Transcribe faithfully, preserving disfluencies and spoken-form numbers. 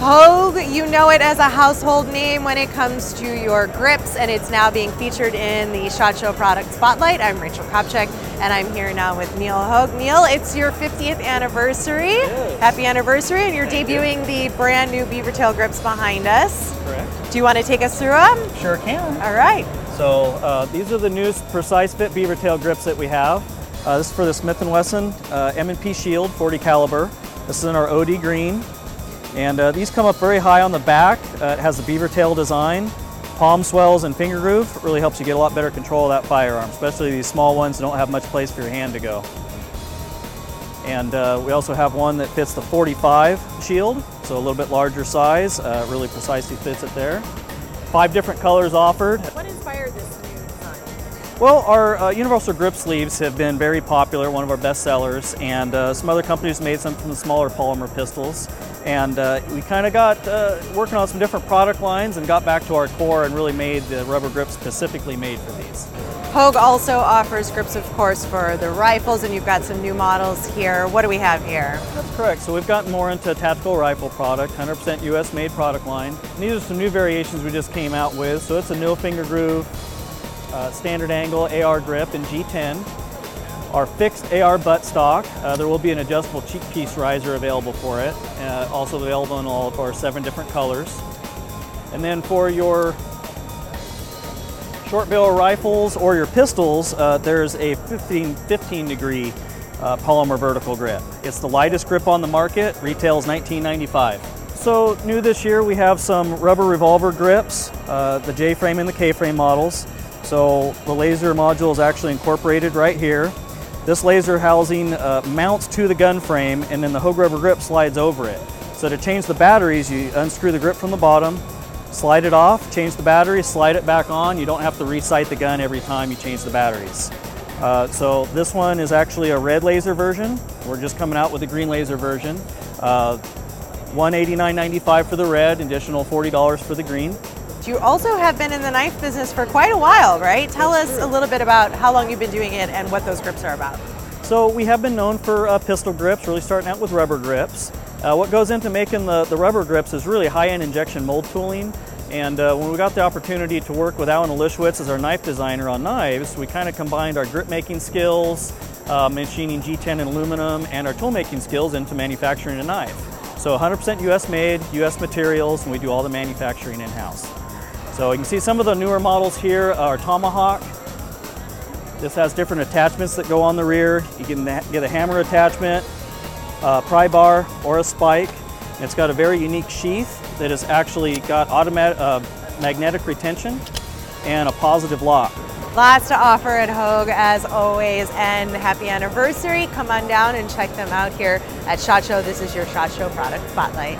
Hogue, you know it as a household name when it comes to your grips, and it's now being featured in the SHOT Show Product Spotlight. I'm Rachel Kopczyk, and I'm here now with Neil Hogue. Neil, it's your fiftieth anniversary. Yes. Happy anniversary, and you're Thank debuting you. the brand new Beaver Tail grips behind us. Correct. Do you want to take us through them? Sure can. All right. So uh, these are the new Precise Fit Beaver Tail grips that we have. Uh, this is for the Smith and Wesson uh, M and P Shield forty caliber. This is in our O D green. And uh, these come up very high on the back. Uh, it has the beaver tail design, palm swells, and finger groove. It really helps you get a lot better control of that firearm, especially these small ones that don't have much place for your hand to go. And uh, we also have one that fits the forty-five Shield, so a little bit larger size, uh, really precisely fits it there. Five different colors offered. What inspired this new design? Well, our uh, universal grip sleeves have been very popular, one of our best sellers, and uh, some other companies made some from the smaller polymer pistols. And uh, we kind of got uh, working on some different product lines and got back to our core and really made the rubber grips specifically made for these. Hogue also offers grips, of course, for the rifles, and you've got some new models here. What do we have here? That's correct. So we've gotten more into tactical rifle product, one hundred percent U S made product line. And these are some new variations we just came out with. So it's a no finger groove, uh, standard angle A R grip in G ten. Our fixed A R buttstock. Uh, there will be an adjustable cheek piece riser available for it. Uh, also available in all of our seven different colors. And then for your short barrel rifles or your pistols, uh, there's a fifteen, fifteen degree uh, polymer vertical grip. It's the lightest grip on the market. Retails nineteen ninety-five. So new this year, we have some rubber revolver grips, uh, the J-Frame and the K-Frame models. So the laser module is actually incorporated right here. This laser housing uh, mounts to the gun frame, and then the Hogue rubber grip slides over it. So to change the batteries, you unscrew the grip from the bottom, slide it off, change the battery, slide it back on. You don't have to resight the gun every time you change the batteries. Uh, so this one is actually a red laser version. We're just coming out with a green laser version. Uh, one hundred eighty-nine ninety-five for the red, additional forty dollars for the green. You also have been in the knife business for quite a while, right? Tell That's us true. a little bit about how long you've been doing it and what those grips are about. So we have been known for uh, pistol grips, really starting out with rubber grips. Uh, what goes into making the, the rubber grips is really high-end injection mold tooling. And uh, when we got the opportunity to work with Alan Elischwitz as our knife designer on knives, we kind of combined our grip making skills, uh, machining G ten and aluminum, and our tool making skills into manufacturing a knife. So one hundred percent U S made, U S materials, and we do all the manufacturing in-house. So you can see some of the newer models here are Tomahawk. This has different attachments that go on the rear. You can get a hammer attachment, a pry bar, or a spike. And it's got a very unique sheath that has actually got automatic uh, magnetic retention and a positive lock. Lots to offer at Hogue, as always, and happy anniversary. Come on down and check them out here at SHOT Show. This is your SHOT Show Product Spotlight.